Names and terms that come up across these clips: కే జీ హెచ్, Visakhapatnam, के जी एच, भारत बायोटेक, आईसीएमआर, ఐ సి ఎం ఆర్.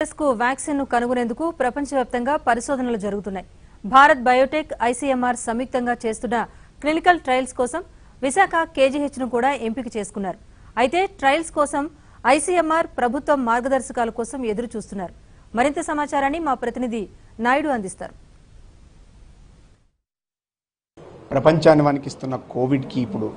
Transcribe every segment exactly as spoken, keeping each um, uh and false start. Vaccine कనుగొనేందుకు ప్రపంచవ్యాప్తంగా పరిశోధనలు జరుగుతున్నాయి। भारत बायोटेक I C M R సంయుక్తంగా చేస్తున్న క్లినికల్ ట్రయల్స్ కోసం విశాఖ కే జీ హెచ్ ను కూడా ఎంపిక చేసుకున్నారు। అయితే ట్రయల్స్ కోసం आई सी एम आर ప్రభుత్వ మార్గదర్శకాల కోసం ఎదురు చూస్తున్నారు। మరింత సమాచారాన్ని మా ప్రతినిధి నాయుడు అందిస్తారు। ప్రపంచానికి ఇస్తున్న కోవిడ్ కి ఇప్పుడు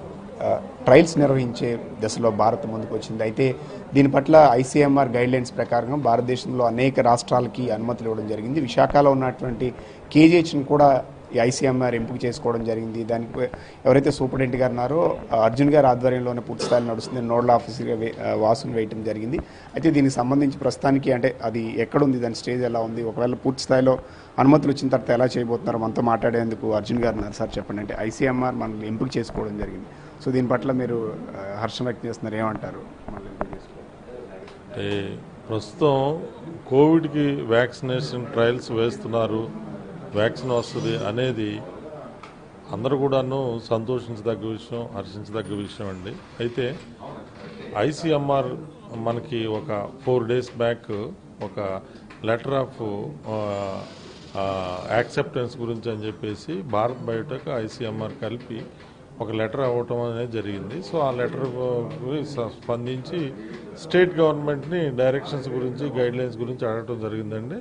ट्रयल्स निर्वहिंचे दशलो भारत मुंदुकु वच्चिंदी। अयिते दीनि पट्ल I C M R guidelines प्रकारं भारत देशंलो अनेक राष्ट्रालकी अनुमतुलु इव्वडं जरिगिंदी। विशाखलो उन्नटुवंटि के जी एच नि कूडा आई सी एम आर एंपिक चेसुकोवडं जरिगिंदी। दानिकि एवरैते सूपरिटेंडेंट गारु उन्नारो अर्जुन गारि आध्वर्यंलोने पूर्ति स्थायिलो नडुस्तुन्न नोडल आफीसर वासुनि वेयटं जरिगिंदी। अयिते दीनिकि संबंधिंचि प्रस्तावानिकि अंटे अदि एक्कड उंदी दानि स्टेज एला उंदी ओकवेळ पूर्ति स्थायिलो अनुमतुलु वच्चिन तर्वात एला चेयबोतुन्नारो मनतो माट्लाडेंदुकु अर्जुन गारिनि ओकसारि चेप्पंडि। अंटे आई सी एम आर मनल्नि एंपिक चेसुकोवडं जरिगिंदी। सो दीन पट हर्ष व्यक्तमेंटर प्रस्तुत कोविड की वैक्सीनेशन ट्रायल्स वेस्ट वैक्सीन वस्तु अने अंदर सतोष विषय हर्ष विषय अच्छे आई सी एम आर मन की four days back letter of acceptance गुरिंचि भारत बायोटेक I C M R कल ఒక లెటర్ అవటమనే జరిగింది। సో ఆ లెటర్ స్పందించి స్టేట్ గవర్నమెంట్ ని డైరెక్షన్స్ గురించి గైడ్ లైన్స్ గురించి అడగడం జరిగిందండి।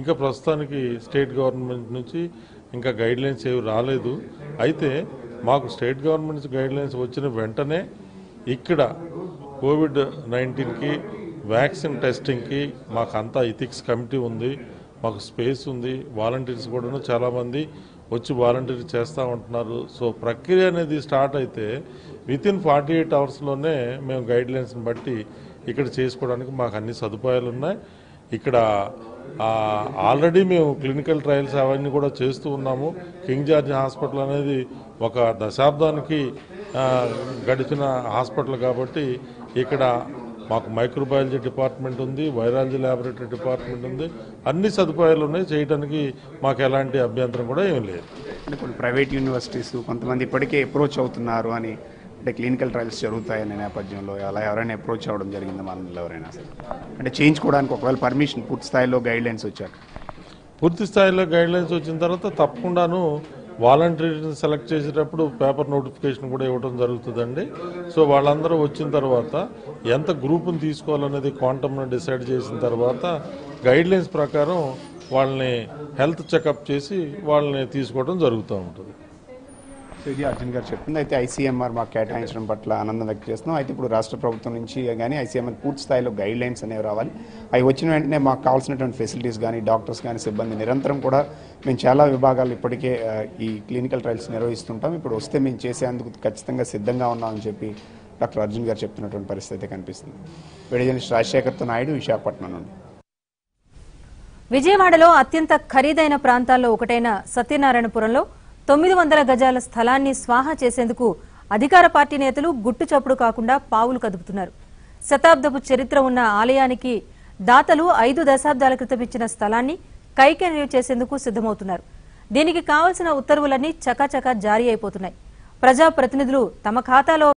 ఇంకా ప్రస్తానానికి స్టేట్ గవర్నమెంట్ నుంచి ఇంకా గైడ్ లైన్స్ ఏవి రాలేదు। అయితే మాకు స్టేట్ గవర్నమెంట్స్ గైడ్ లైన్స్ వచ్చిన వెంటనే ఇక్కడ కోవిడ్ నైన్టీన్ కి వ్యాక్సిన్ టెస్టింగ్ కి మాకు అంతా ఎథిక్స్ కమిటీ ఉంది, మాకు స్పేస్ ఉంది, వాలంటీర్స్ కూడా చాలా మంది వచ్చి వాలంటీర్ చేస్తా ఉంటున్నారు। సో ప్రక్రియ అనేది స్టార్ట్ అయితే with in forty eight hours లోనే మేము గైడ్ లైన్స్ ని బట్టి ఇక్కడ చేసుకోవడానికి మాకు అన్ని సదుపాయాలు ఉన్నాయి। ఇక్కడ ఆల్రెడీ మేము క్లినికల్ ట్రయల్స్ అవన్నీ కూడా చేస్తూ ఉన్నాము। కింగ్ జార్జ్ హాస్పలనే అనేది ఒక దశాబ్దానికి గడిచిన హాస్పిటల్ కాబట్టి ఇక్కడ మాకు మైక్రోబయాలజీ డిపార్ట్మెంట్ ఉంది, వైరాలజీ ల్యాబొరేటరీ డిపార్ట్మెంట్ ఉంది, అన్ని సదుపాయాలు ఉన్నాయి। చేయడానికి మాకు ఎలాంటి అభ్యంతరం కూడా ఏమీ లేదు। అంటే కొన్ని ప్రైవేట్ యూనివర్సిటీస్ కొంతమంది ఇప్పటికే అప్రోచ్ అవుతున్నారు అని, అంటే క్లినికల్ ట్రయల్స్ జరుగుతాయనే నేపథ్యంలో అలా ఎవరైనా అప్రోచ్ అవ్వడం జరిగిందా? మనలో ఎవరైనా అంటే చేయించుకోవడానికి ఒకవేళ పర్మిషన్ పూర్తి స్థాయిలో గైడ్ లైన్స్ వచ్చాక పూర్తి స్థాయిలో గైడ్ లైన్స్ వచ్చిన తర్వాత తప్పకుండాను వాలంటీర్ని సెలెక్ట్ చేసేటప్పుడు పేపర్ నోటిఫికేషన్ కూడా ఇవ్వడం జరుగుతుందండి। సో వాళ్ళందరూ వచ్చిన తర్వాత ఎంత గ్రూప్ని తీసుకోవాలనేది క్వాంటమ్ను డిసైడ్ చేసిన తర్వాత గైడ్ లైన్స్ ప్రకారం వాళ్ళని హెల్త్ చెకప్ చేసి వాళ్ళని తీసుకోవడం జరుగుతూ ఉంటుంది। ఇది అర్జున్ గారు చెప్పింది। అయితే ఐ సి ఎం ఆర్ మాకు కేటాయించడం పట్ల ఆనందం వ్యక్తం చేస్తున్నాం। అయితే ఇప్పుడు రాష్ట్ర ప్రభుత్వం నుంచి కానీ ఐ సి ఎం ఆర్ పూర్తి స్థాయిలో గైడ్ లైన్స్ అనేవి రావాలి। అవి వచ్చిన వెంటనే మాకు కావాల్సినటువంటి ఫెసిలిటీస్ కానీ డాక్టర్స్ కానీ సిబ్బంది నిరంతరం కూడా మేము చాలా విభాగాలు ఇప్పటికే ఈ క్లినికల్ ట్రయల్స్ నిర్వహిస్తుంటాం, ఇప్పుడు వస్తే మేము చేసేందుకు ఖచ్చితంగా సిద్ధంగా ఉన్నామని చెప్పి డాక్టర్ అర్జున్ గారు చెప్తున్నటువంటి పరిస్థితి కనిపిస్తుంది। వీడియో రాజశేఖర్తో నాయుడు, విశాఖపట్నం నుండి। విజయవాడలో అత్యంత ఖరీదైన ప్రాంతాల్లో ఒకటైన సత్యనారాయణపురంలో తొమ్మిది వందల గజాల స్థలాన్ని స్వాహా చేసేందుకు అధికార పార్టీ నేతలు గుట్టు చప్పుడు కాకుండా పావులు కదుపుతున్నారు। శతాబ్దపు చరిత్ర ఉన్న ఆలయానికి దాతలు ఐదు దశాబ్దాల క్రితం ఇచ్చిన స్థలాన్ని కైకేయి చేసేందుకు సిద్ధమవుతున్నారు। దీనికి కావాల్సిన ఉత్తర్వులన్నీ చకాచకా జారీ అయిపోతున్నాయి। ప్రజా ప్రతినిధులు తమ ఖాతాలో